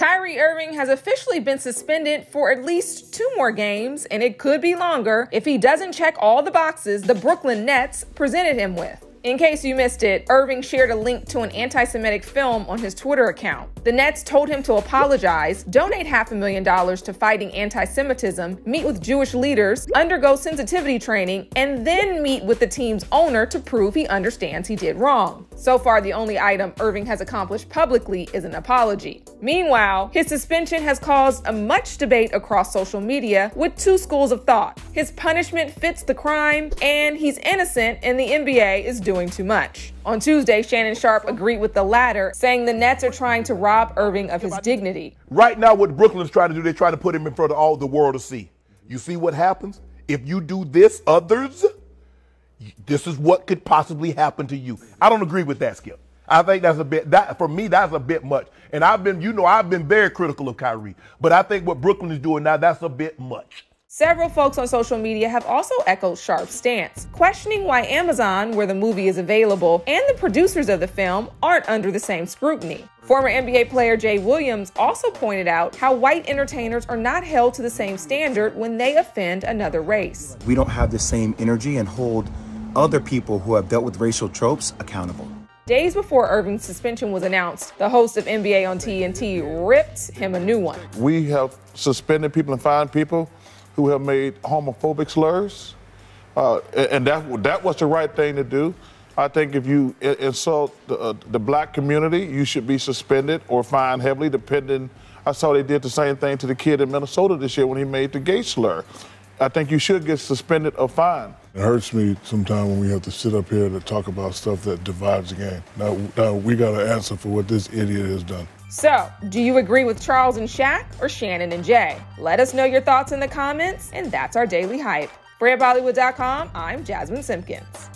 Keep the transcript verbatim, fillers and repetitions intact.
Kyrie Irving has officially been suspended for at least two more games, and it could be longer if he doesn't check all the boxes the Brooklyn Nets presented him with. In case you missed it, Irving shared a link to an anti-Semitic film on his Twitter account. The Nets told him to apologize, donate half a million dollars to fighting anti-Semitism, meet with Jewish leaders, undergo sensitivity training, and then meet with the team's owner to prove he understands he did wrong. So far, the only item Irving has accomplished publicly is an apology. Meanwhile, his suspension has caused a much debate across social media with two schools of thought. His punishment fits the crime, and he's innocent, and the N B A is doing doing too much. On Tuesday, Shannon Sharpe agreed with the latter, saying the Nets are trying to rob Irving of his dignity. Right now, what Brooklyn's trying to do, they're trying to put him in front of all the world to see. You see what happens? If you do this, others, this is what could possibly happen to you. I don't agree with that, Skip. I think that's a bit, that, for me, that's a bit much. And I've been, you know, I've been very critical of Kyrie, but I think what Brooklyn is doing now, that's a bit much. Several folks on social media have also echoed Sharpe's stance, questioning why Amazon, where the movie is available, and the producers of the film aren't under the same scrutiny. Former N B A player Jay Williams also pointed out how white entertainers are not held to the same standard when they offend another race. We don't have the same energy and hold other people who have dealt with racial tropes accountable. Days before Irving's suspension was announced, the host of N B A on T N T ripped him a new one. We have suspended people and fined people who have made homophobic slurs, uh, and that that was the right thing to do. I think if you insult the, uh, the black community, you should be suspended or fined heavily, depending. I saw they did the same thing to the kid in Minnesota this year when he made the gay slur. I think you should get suspended or fined. It hurts me sometimes when we have to sit up here to talk about stuff that divides the game. Now, now we got to answer for what this idiot has done. So, do you agree with Charles and Shaq or Shannon and Jay? Let us know your thoughts in the comments, and that's our Daily Hype. For Air Bollywood dot com, I'm Jasmine Simpkins.